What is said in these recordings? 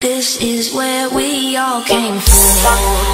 This is where we all came from.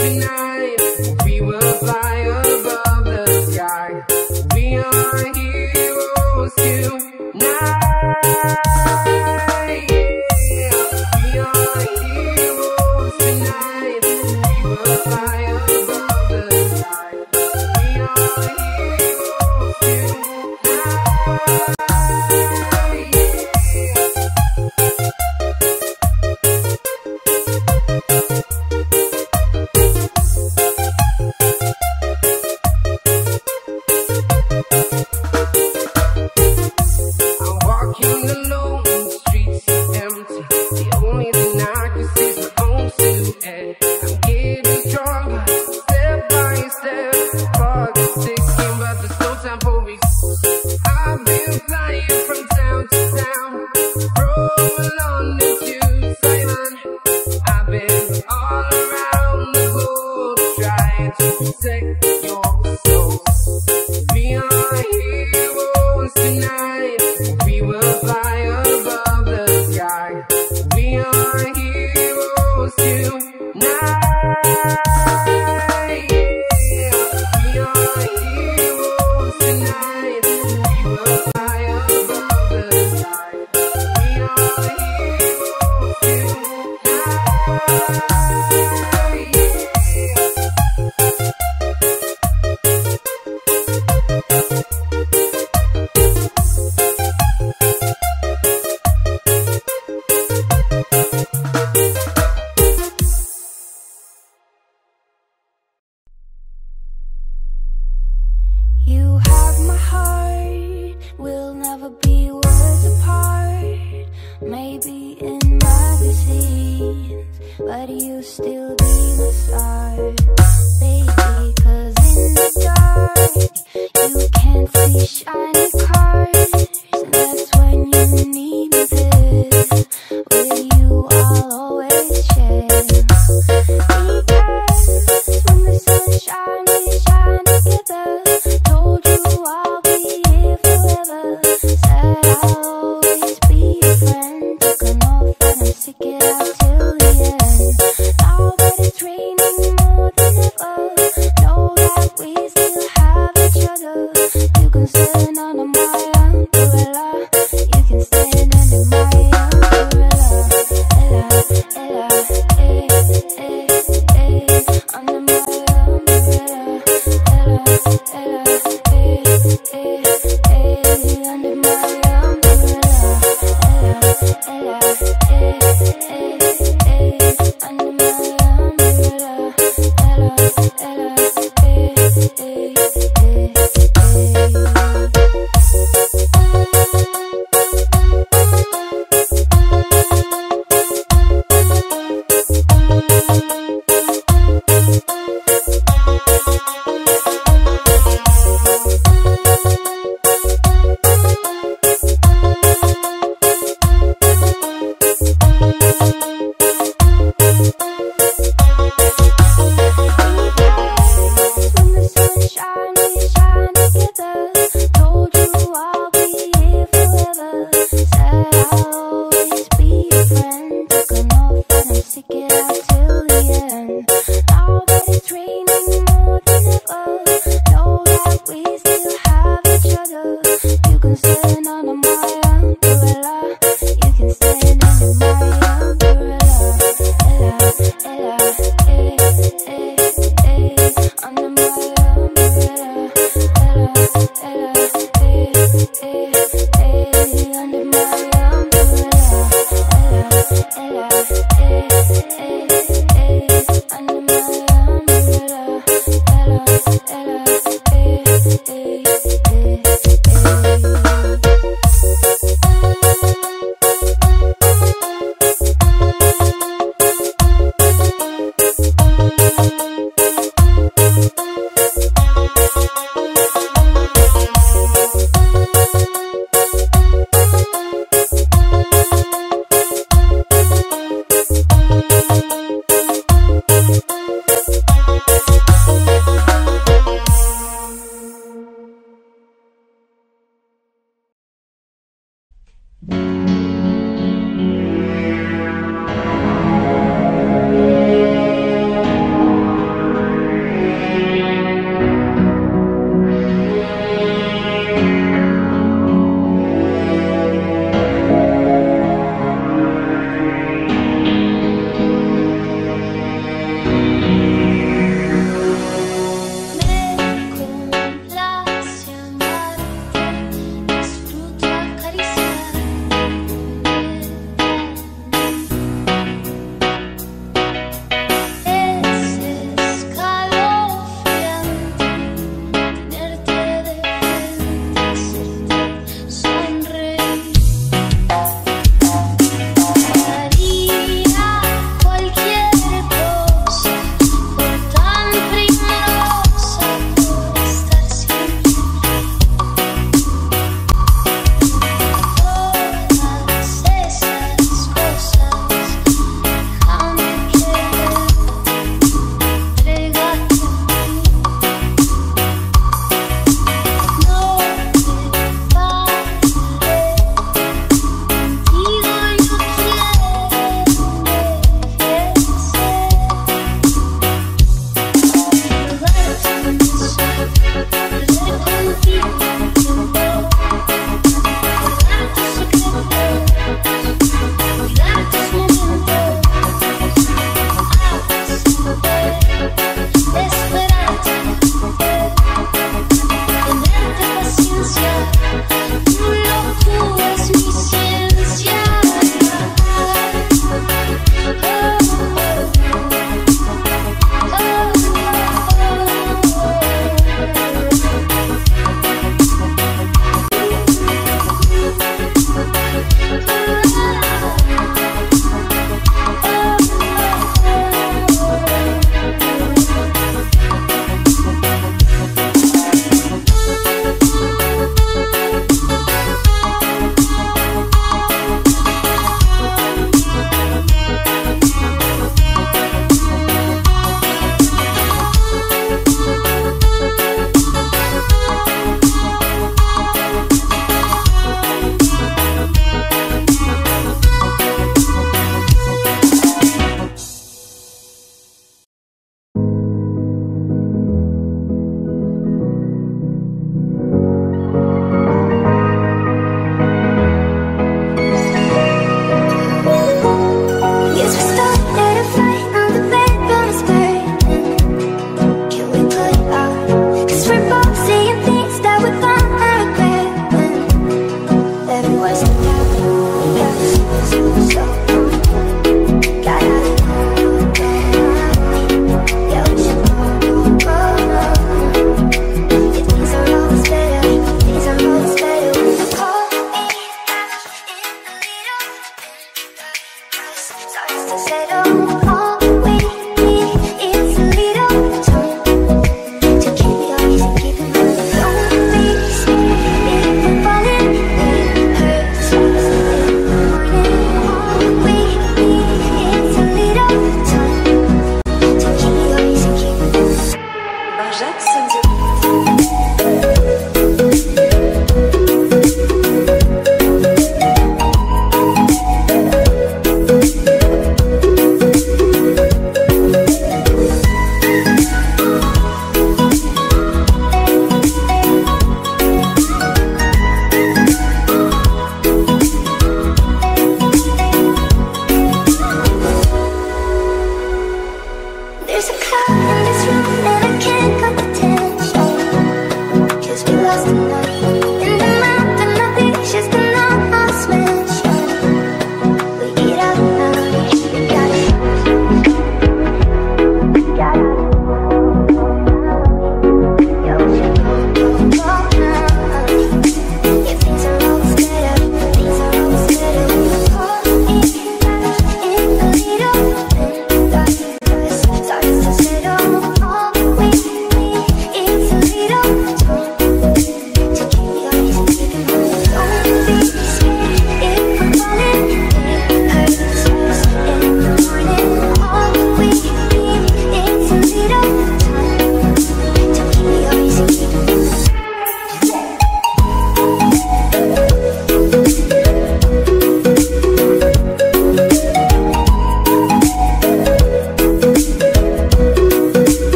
tonight. We will fly above the sky. We are heroes tonight. We are heroes tonight. We will fly above the sky. We are heroes tonight. On my own.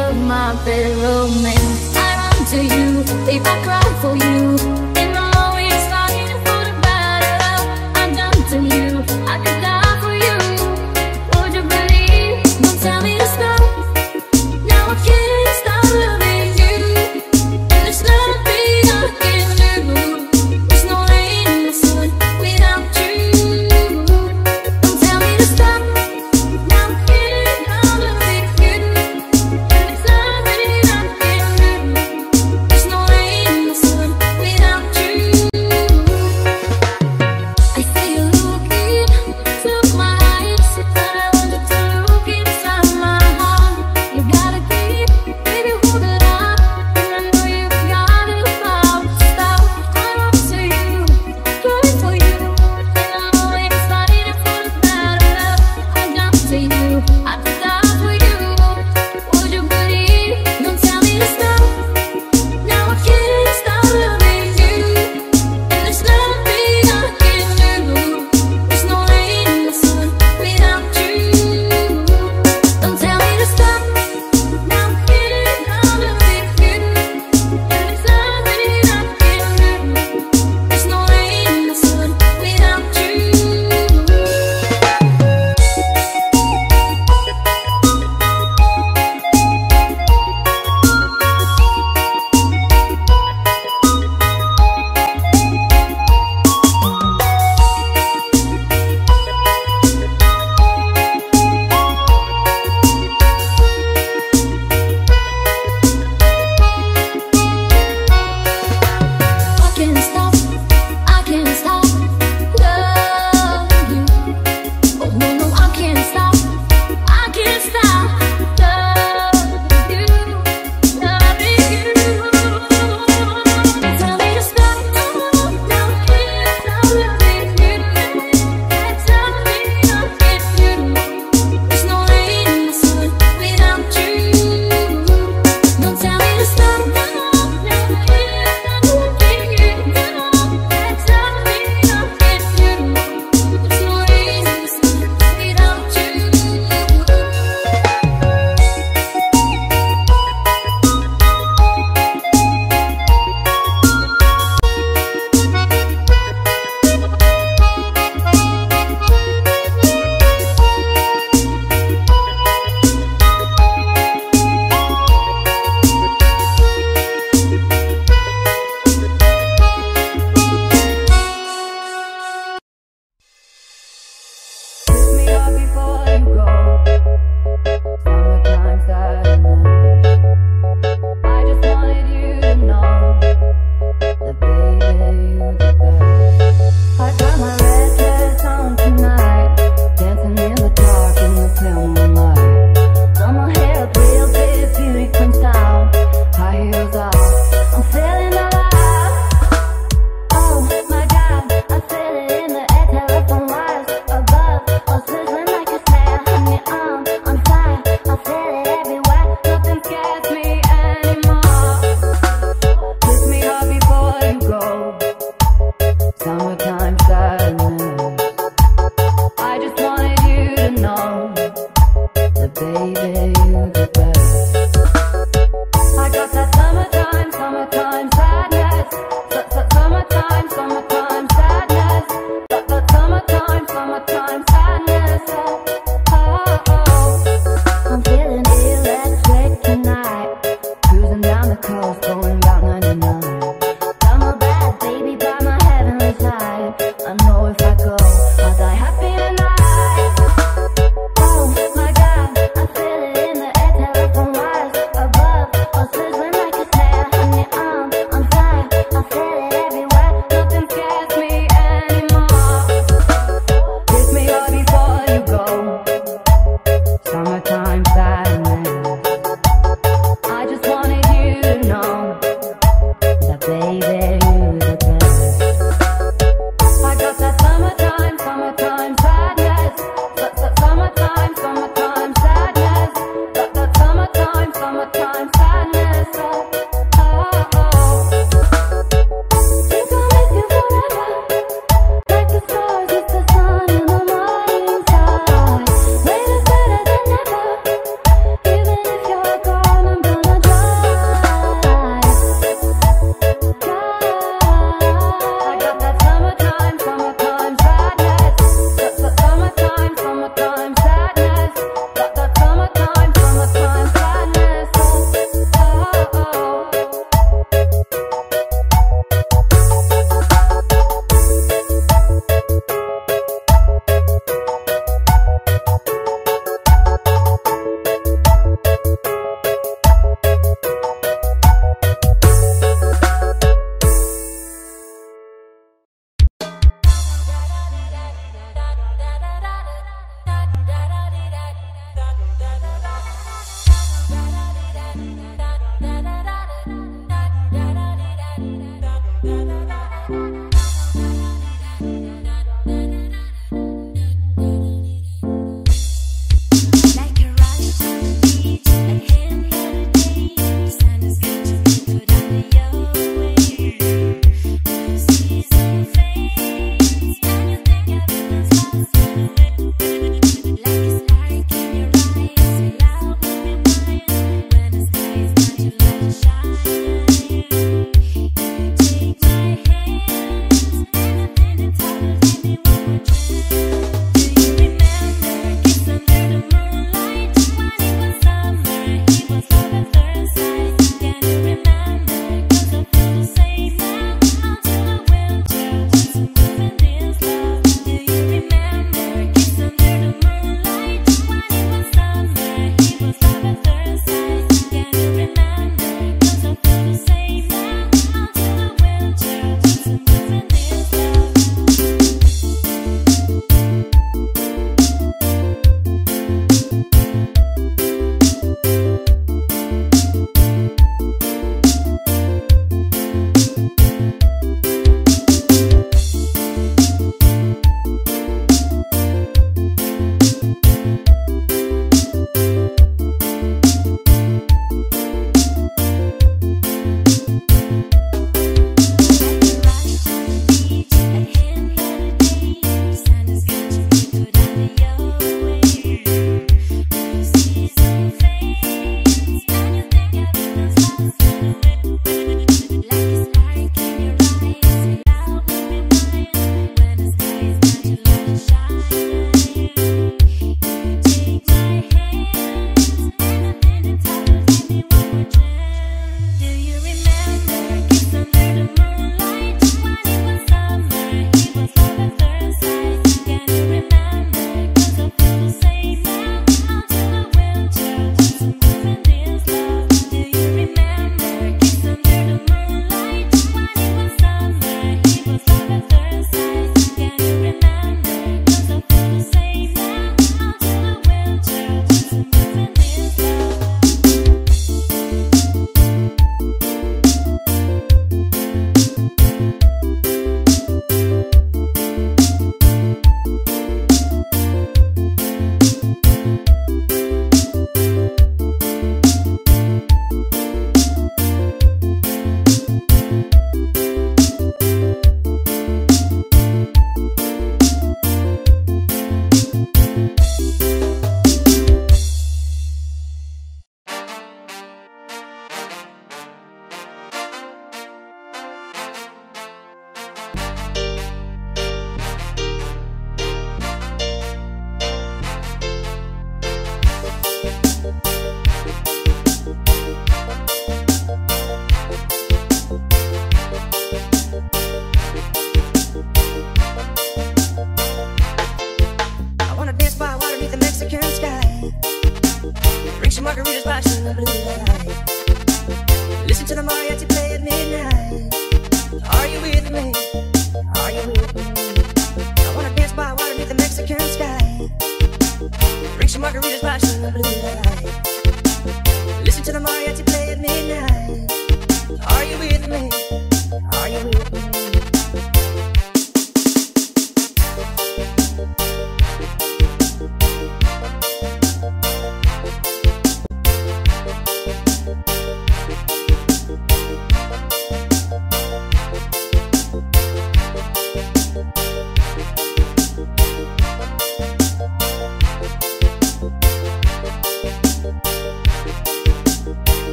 Of my bad romance. I run to you, if I cry for you, in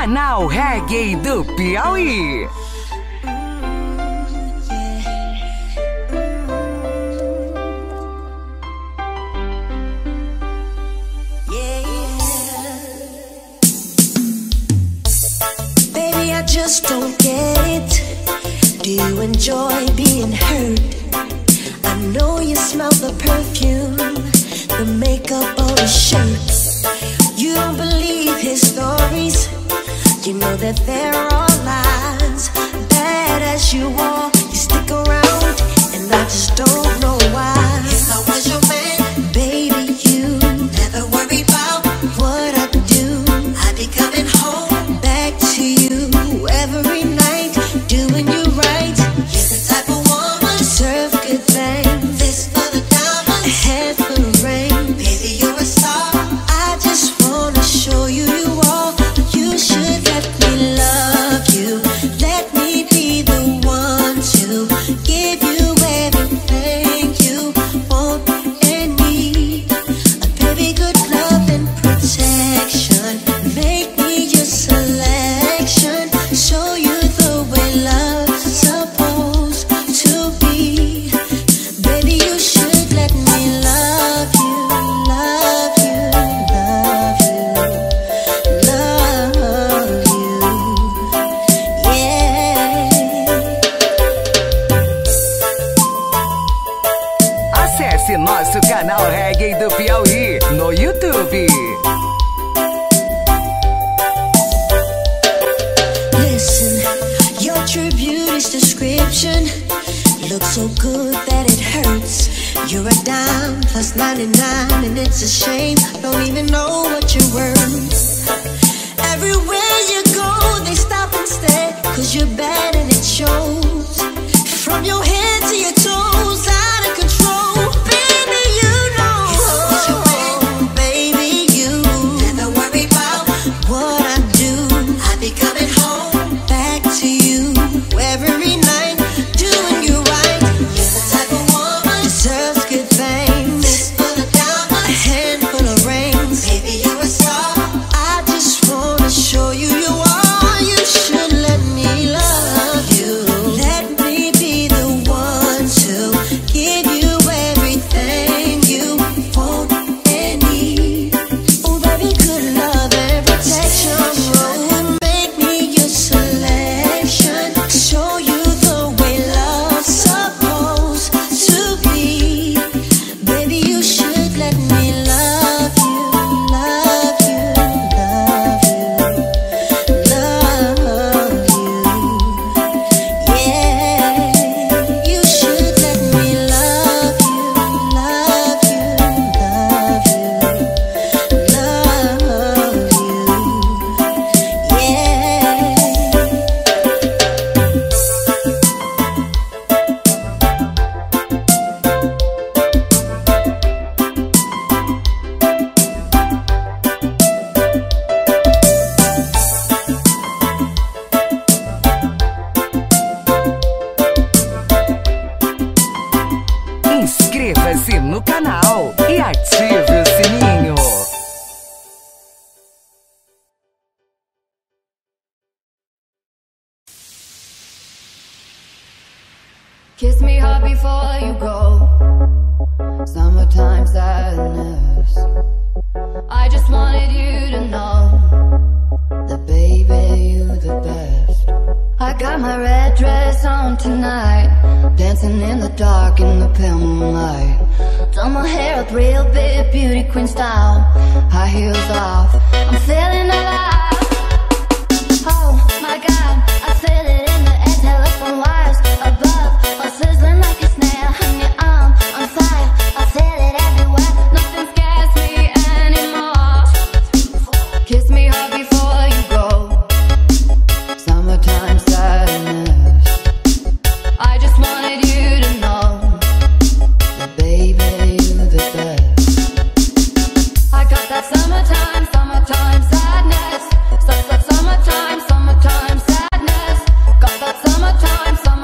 Canal Reggae do Piauí. Baby, I just don't get it. Do you enjoy being hurt? I know you smell the perfume, the makeup on the shirt. You don't believe his stories. You know that there are lies. Bad as you are, you stick around, and I just don't know why. If I was your man, baby, you never worry about what I do. I'd be coming home back to you every night, doing you right. You're the type of woman serve good things. This for the diamonds, a head for the rain. Baby, you're a star. I just wanna show you you are. You should let me love you. Let me be the one to give you everything you want and need. Baby, good love and protection. Make me your selection. Show you the way love's supposed to be. Baby, you should let me love you. Love you, love you, love you, yeah. Acesse nosso canal Reggae do Piauí no YouTube. Listen, your true beauty's description looks so good that it hurts. You're a dime plus 99, and it's a shame. Don't even know what you're worth. Everywhere you go, they stop and stare, 'cause you're bad and it shows. From your head to your toes, out of control. Baby, you know. Baby, you never worry about what I do. I be coming home back to you every night, doing you right. You're the type of woman deserves good things. This for the diamonds, a handful of rings. Baby, you're a star. I just wanna show you you are. You should let me love you. Let me be the one to give you everything you want and need. Oh, baby, good love and protection. Oh, make me your selection. Show you the way love's supposed to be. Baby, you should let me love you. Love you, love you, love you, yeah. You should let me love you. Love you, love you, love you, yeah. Inscreva-se no canal e ative o sininho. Kiss me hard before you go. Summertime sadness. I just wanted you to know that, baby, you the best. I got my red dress on tonight, dancing in the dark in the pale moonlight. Done my hair up real big, beauty queen style, high heels off. I'm feeling alive. Oh my God, I feel it in the air, telephone wires above, I'm sizzling like a snail. On your arm, on fire, I feel it everywhere. Nothing scares me anymore. Kiss me hard before you go. Summertime sadness. I just wanted you to know that, baby, you the best. I got that summertime, summertime sadness. Summertime, summertime sadness. Got that summertime, summertime.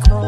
Become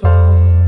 so